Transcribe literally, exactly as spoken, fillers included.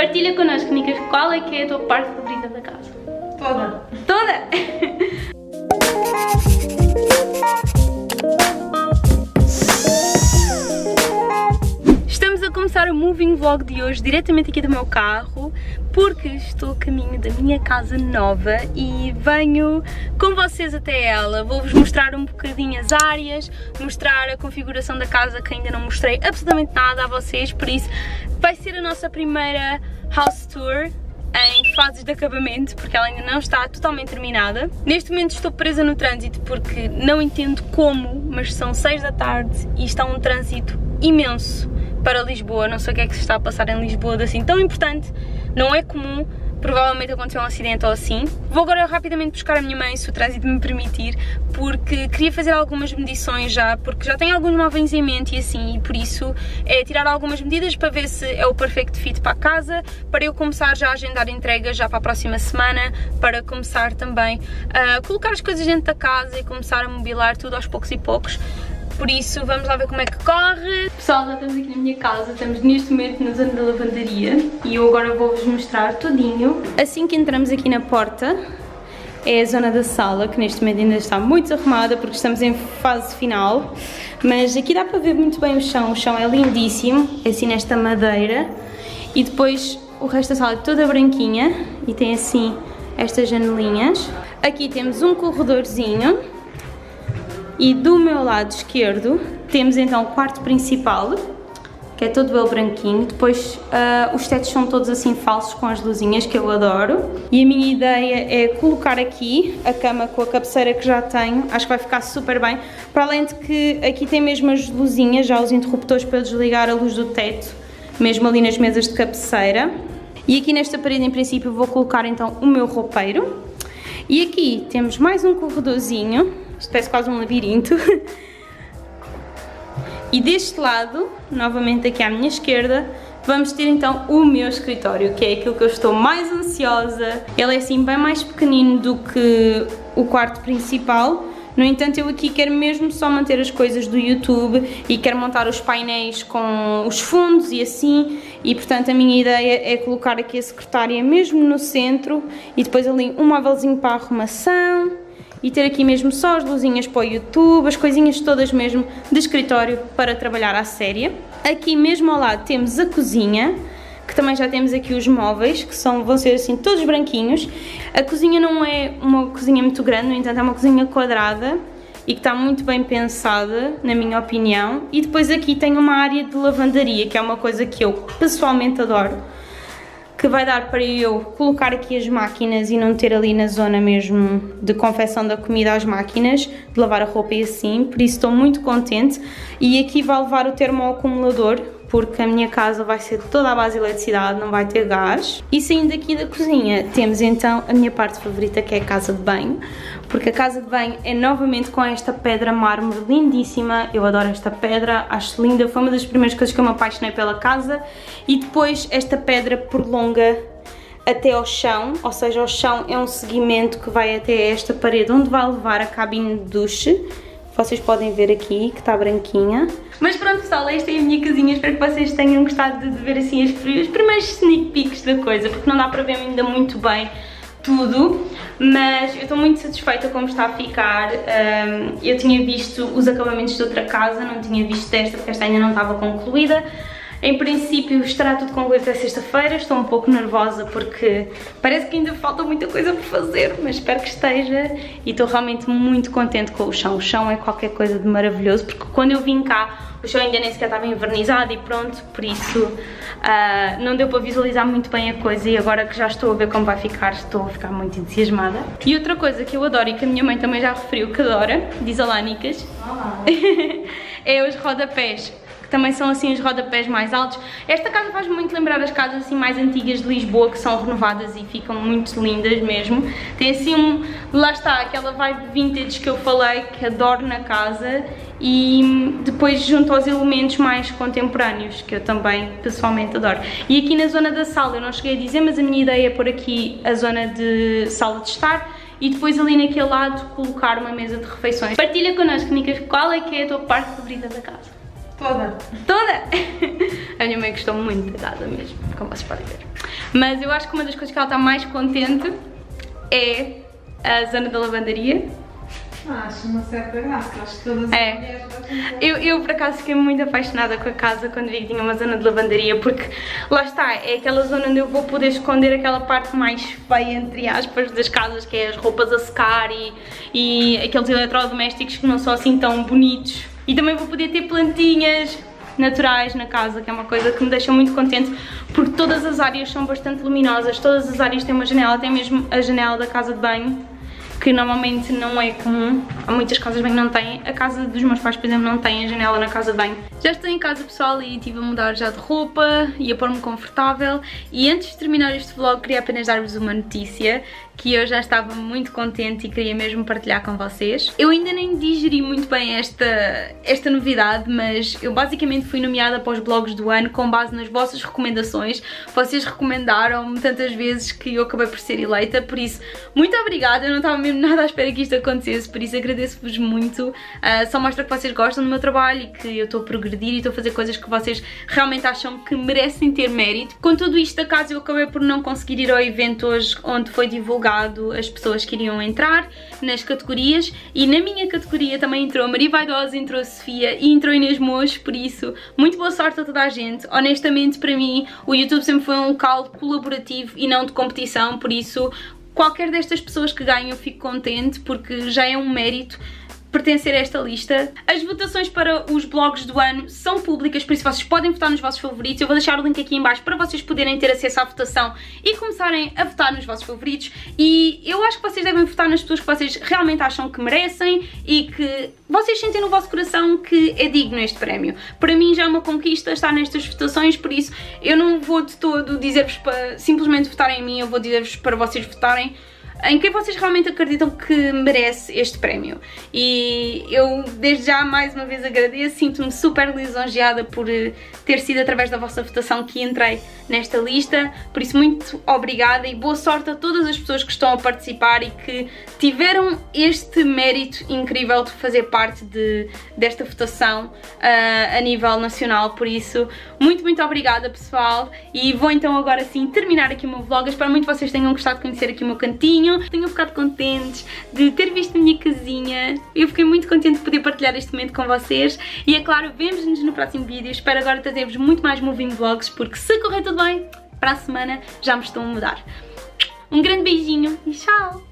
Partilha connosco, Nicas, qual é que é a tua parte favorita da casa? Toda! Toda! Estamos a começar o moving vlog de hoje diretamente aqui do meu carro, porque estou a caminho da minha casa nova e venho com vocês até ela. Vou-vos mostrar um bocadinho as áreas, mostrar a configuração da casa, que ainda não mostrei absolutamente nada a vocês, por isso vai ser a nossa primeira house tour em fases de acabamento, porque ela ainda não está totalmente terminada. Neste momento estou presa no trânsito porque não entendo como, mas são seis da tarde e está um trânsito imenso para Lisboa. Não sei o que é que se está a passar em Lisboa de assim tão importante, não é comum, provavelmente aconteceu um acidente ou assim. Vou agora rapidamente buscar a minha mãe, se o trânsito me permitir, porque queria fazer algumas medições já, porque já tenho alguns móveis em mente e assim, e por isso é tirar algumas medidas para ver se é o perfect fit para a casa, para eu começar já a agendar entregas já para a próxima semana, para começar também a colocar as coisas dentro da casa e começar a mobilar tudo aos poucos e poucos. Por isso, vamos lá ver como é que corre. Pessoal, já estamos aqui na minha casa, estamos neste momento na zona da lavandaria e eu agora vou-vos mostrar tudinho. Assim que entramos aqui na porta, é a zona da sala, que neste momento ainda está muito desarrumada porque estamos em fase final. Mas aqui dá para ver muito bem o chão, o chão é lindíssimo, é assim nesta madeira. E depois o resto da sala é toda branquinha e tem assim estas janelinhas. Aqui temos um corredorzinho. E do meu lado esquerdo temos então o quarto principal, que é todo ele branquinho. Depois uh, os tetos são todos assim falsos com as luzinhas, que eu adoro. E a minha ideia é colocar aqui a cama com a cabeceira que já tenho. Acho que vai ficar super bem. Para além de que aqui tem mesmo as luzinhas, já os interruptores para desligar a luz do teto, mesmo ali nas mesas de cabeceira. E aqui nesta parede em princípio vou colocar então o meu roupeiro. E aqui temos mais um corredorzinho. Isto parece quase um labirinto. E deste lado, novamente aqui à minha esquerda, vamos ter então o meu escritório, que é aquilo que eu estou mais ansiosa. Ele é assim bem mais pequenino do que o quarto principal. No entanto, eu aqui quero mesmo só manter as coisas do YouTube e quero montar os painéis com os fundos e assim. E portanto a minha ideia é colocar aqui a secretária mesmo no centro e depois ali um móvelzinho para a arrumação. E ter aqui mesmo só as luzinhas para o YouTube, as coisinhas todas mesmo de escritório para trabalhar à séria. Aqui mesmo ao lado temos a cozinha, que também já temos aqui os móveis, que são, vão ser assim todos branquinhos. A cozinha não é uma cozinha muito grande, no entanto é uma cozinha quadrada e que está muito bem pensada, na minha opinião. E depois aqui tem uma área de lavandaria, que é uma coisa que eu pessoalmente adoro, que vai dar para eu colocar aqui as máquinas e não ter ali na zona mesmo de confecção da comida as máquinas, de lavar a roupa e assim, por isso estou muito contente. E aqui vai levar o termoacumulador, porque a minha casa vai ser toda à base de eletricidade, não vai ter gás. E saindo daqui da cozinha, temos então a minha parte favorita, que é a casa de banho, porque a casa de banho é novamente com esta pedra mármore lindíssima. Eu adoro esta pedra, acho linda, foi uma das primeiras coisas que eu me apaixonei pela casa. E depois esta pedra prolonga até ao chão, ou seja, o chão é um seguimento que vai até esta parede, onde vai levar a cabine de duche. Vocês podem ver aqui que está branquinha. Mas pronto, pessoal, esta é a minha casinha. Espero que vocês tenham gostado de ver assim as primeiras sneak peeks da coisa, porque não dá para ver ainda muito bem tudo, mas eu estou muito satisfeita como está a ficar. Um, eu tinha visto os acabamentos de outra casa, não tinha visto desta porque esta ainda não estava concluída. Em princípio estará tudo concluído até sexta-feira. Estou um pouco nervosa porque parece que ainda falta muita coisa por fazer, mas espero que esteja, e estou realmente muito contente com o chão. O chão é qualquer coisa de maravilhoso, porque quando eu vim cá o chão ainda nem sequer estava envernizado e pronto, por isso uh, não deu para visualizar muito bem a coisa, e agora que já estou a ver como vai ficar, estou a ficar muito entusiasmada. E outra coisa que eu adoro e que a minha mãe também já referiu que adora, diz olá Nicas, olá. É os rodapés. Também são assim os rodapés mais altos. Esta casa faz-me muito lembrar as casas assim mais antigas de Lisboa, que são renovadas e ficam muito lindas mesmo. Tem assim um... lá está, aquela vibe vintage que eu falei, que adoro na casa. E depois junto aos elementos mais contemporâneos, que eu também pessoalmente adoro. E aqui na zona da sala, eu não cheguei a dizer, mas a minha ideia é pôr aqui a zona de sala de estar e depois ali naquele lado colocar uma mesa de refeições. Partilha connosco, Nicas, qual é que é a tua parte favorita da casa? Toda! Toda! A minha mãe gostou muito da casa mesmo, como vocês podem ver. Mas eu acho que uma das coisas que ela está mais contente é a zona da lavandaria. Ah, acho uma certa graça, acho que todas as é. mulheres gostam de... eu, eu por acaso fiquei muito apaixonada com a casa quando vi que tinha uma zona de lavandaria, porque lá está, é aquela zona onde eu vou poder esconder aquela parte mais feia, entre aspas, das casas, que é as roupas a secar e, e aqueles eletrodomésticos que não são assim tão bonitos. E também vou poder ter plantinhas naturais na casa, que é uma coisa que me deixa muito contente, porque todas as áreas são bastante luminosas, todas as áreas têm uma janela, até mesmo a janela da casa de banho, que normalmente não é comum, há muitas casas de banho não têm, a casa dos meus pais, por exemplo, não tem a janela na casa de banho. Já estou em casa, pessoal, e estive a mudar já de roupa e a pôr-me confortável, e antes de terminar este vlog queria apenas dar-vos uma notícia que eu já estava muito contente e queria mesmo partilhar com vocês. Eu ainda nem digeri muito bem esta, esta novidade, mas eu basicamente fui nomeada para os blogs do ano com base nas vossas recomendações. Vocês recomendaram-me tantas vezes que eu acabei por ser eleita, por isso, muito obrigada, eu não estava mesmo nada à espera que isto acontecesse, por isso agradeço-vos muito, uh, só mostra que vocês gostam do meu trabalho e que eu estou a progredir e estou a fazer coisas que vocês realmente acham que merecem ter mérito. Com tudo isto, acaso eu acabei por não conseguir ir ao evento hoje onde foi divulgado as pessoas que iriam entrar nas categorias, e na minha categoria também entrou a Maria Vaidosa, entrou a Sofia e entrou a Inês Mojo, por isso muito boa sorte a toda a gente. Honestamente, para mim o YouTube sempre foi um local colaborativo e não de competição, por isso qualquer destas pessoas que ganham, eu fico contente, porque já é um mérito pertencer a esta lista. As votações para os blogs do ano são públicas, por isso vocês podem votar nos vossos favoritos. Eu vou deixar o link aqui em baixo para vocês poderem ter acesso à votação e começarem a votar nos vossos favoritos. E eu acho que vocês devem votar nas pessoas que vocês realmente acham que merecem e que vocês sentem no vosso coração que é digno este prémio. Para mim já é uma conquista estar nestas votações, por isso eu não vou de todo dizer-vos para simplesmente votarem em mim, eu vou dizer-vos para vocês votarem em quem vocês realmente acreditam que merece este prémio. E eu desde já mais uma vez agradeço, sinto-me super lisonjeada por ter sido através da vossa votação que entrei nesta lista, por isso muito obrigada e boa sorte a todas as pessoas que estão a participar e que tiveram este mérito incrível de fazer parte de, desta votação uh, a nível nacional, por isso muito, muito obrigada, pessoal, e vou então agora sim terminar aqui o meu vlog. Eu espero muito que vocês tenham gostado de conhecer aqui o meu cantinho. Tenho ficado contente de ter visto a minha casinha. Eu fiquei muito contente de poder partilhar este momento com vocês. E é claro, vemos-nos no próximo vídeo. Espero agora trazer-vos muito mais moving vlogs, porque se correr tudo bem, para a semana já me estou a mudar. Um grande beijinho e tchau!